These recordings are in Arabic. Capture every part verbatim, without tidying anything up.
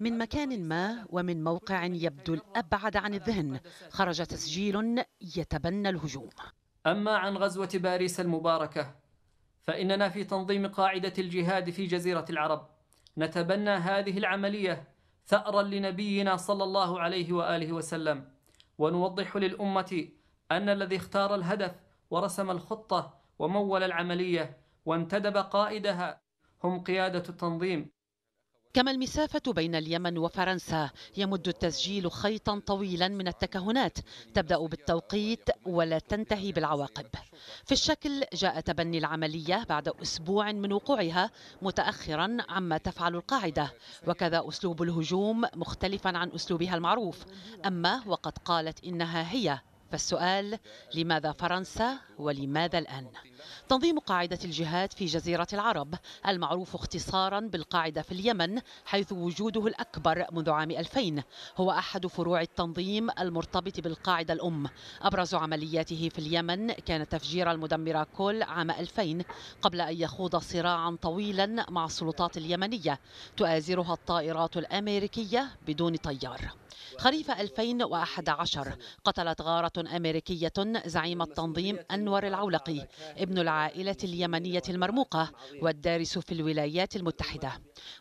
من مكان ما ومن موقع يبدو الأبعد عن الذهن خرج تسجيل يتبنى الهجوم. أما عن غزوة باريس المباركة فإننا في تنظيم قاعدة الجهاد في جزيرة العرب نتبنى هذه العملية ثأرا لنبينا صلى الله عليه وآله وسلم، ونوضح للأمة أن الذي اختار الهدف ورسم الخطة ومول العملية وانتدب قائدها هم قيادة التنظيم. كما المسافة بين اليمن وفرنسا يمد التسجيل خيطا طويلا من التكهنات تبدأ بالتوقيت ولا تنتهي بالعواقب. في الشكل جاء تبني العملية بعد أسبوع من وقوعها متأخرا عما تفعل القاعدة، وكذا أسلوب الهجوم مختلفا عن أسلوبها المعروف. أما وقد قالت إنها هي، فالسؤال لماذا فرنسا ولماذا الآن؟ تنظيم قاعدة الجهاد في جزيرة العرب المعروف اختصارا بالقاعدة في اليمن، حيث وجوده الأكبر منذ عام ألفين هو أحد فروع التنظيم المرتبط بالقاعدة الأم. أبرز عملياته في اليمن كان تفجير المدمرة كول عام ألفين قبل أن يخوض صراعا طويلا مع السلطات اليمنية تؤازرها الطائرات الأمريكية بدون طيار. خريف ألفين وأحد عشر قتلت غارة أمريكية زعيم التنظيم أنور العولقي ابن العائلة اليمنية المرموقة والدارس في الولايات المتحدة.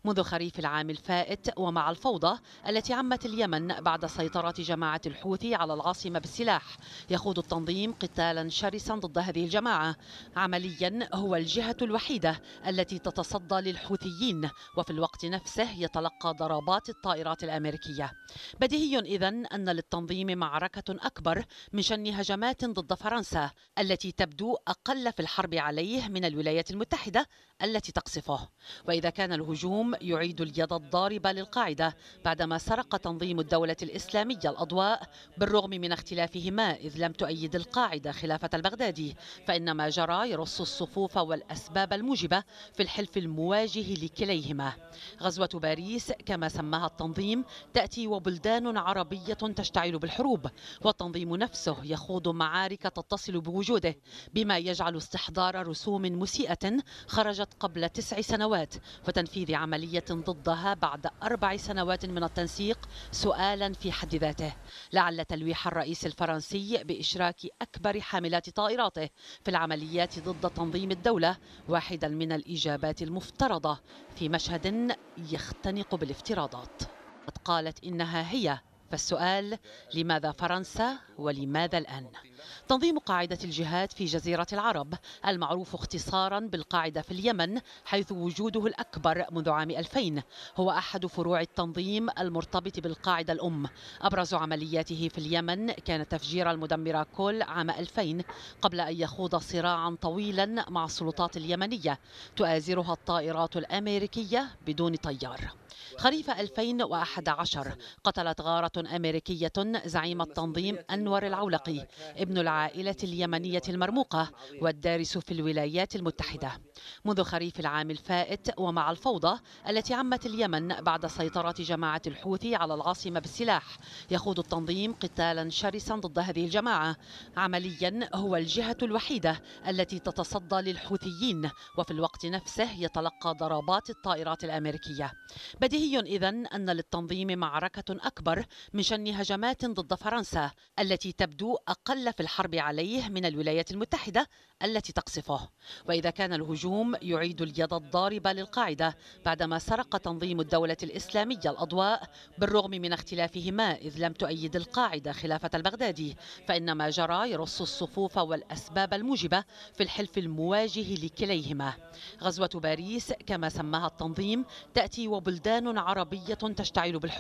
منذ خريف العام الفائت ومع الفوضى التي عمت اليمن بعد سيطرة جماعة الحوثي على العاصمة بالسلاح، يخوض التنظيم قتالا شرسا ضد هذه الجماعة. عمليا هو الجهة الوحيدة التي تتصدى للحوثيين، وفي الوقت نفسه يتلقى ضربات الطائرات الأمريكية. بديهي إذن أن للتنظيم معركة أكبر من شن هجمات ضد فرنسا التي تبدو أقل في الحرب عليه من الولايات المتحدة التي تقصفه. وإذا كان الهجوم يعيد اليد الضاربة للقاعدة بعدما سرق تنظيم الدولة الإسلامية الأضواء بالرغم من اختلافهما، إذ لم تؤيد القاعدة خلافة البغدادي، فإن ما جرى يرص الصفوف والأسباب الموجبة في الحلف المواجه لكليهما. غزوة باريس كما سماها التنظيم تأتي وبلدان عربية تشتعل بالحروب، والتنظيم نفسه يخوض معارك تتصل بوجوده، بما يجعل استحضار رسوم مسيئة خرجت قبل تسع سنوات وتنفيذ عملية ضدها بعد أربع سنوات من التنسيق سؤالا في حد ذاته. لعل تلويح الرئيس الفرنسي بإشراك أكبر حاملات طائراته في العمليات ضد تنظيم الدولة واحدا من الإجابات المفترضة في مشهد يختنق بالافتراضات. قد قالت إنها هي، فالسؤال لماذا فرنسا ولماذا الآن؟ تنظيم قاعدة الجهاد في جزيرة العرب المعروف اختصارا بالقاعدة في اليمن، حيث وجوده الأكبر منذ عام ألفين هو أحد فروع التنظيم المرتبط بالقاعدة الأم. أبرز عملياته في اليمن كان تفجير المدمرة كول عام ألفين قبل أن يخوض صراعا طويلا مع السلطات اليمنية تؤازرها الطائرات الأمريكية بدون طيار. خريف ألفين وأحد عشر قتلت غارة أمريكية زعيم التنظيم أنور العولقي ابن العائلة اليمنية المرموقة والدارس في الولايات المتحدة. منذ خريف العام الفائت ومع الفوضى التي عمت اليمن بعد سيطرة جماعة الحوثي على العاصمة بالسلاح، يخوض التنظيم قتالا شرسا ضد هذه الجماعة. عمليا هو الجهة الوحيدة التي تتصدى للحوثيين، وفي الوقت نفسه يتلقى ضربات الطائرات الأمريكية. بديهي إذن أن للتنظيم معركة أكبر من شن هجمات ضد فرنسا التي تبدو أقل في الحرب عليه من الولايات المتحدة التي تقصفه. وإذا كان الهجوم يعيد اليد الضاربة للقاعدة بعدما سرق تنظيم الدولة الإسلامية الأضواء بالرغم من اختلافهما، إذ لم تؤيد القاعدة خلافة البغدادي، فإن ما جرى يرص الصفوف والأسباب الموجبة في الحلف المواجه لكليهما. غزوة باريس كما سماها التنظيم تأتي وبلدان عربية تشتعل بالحروب.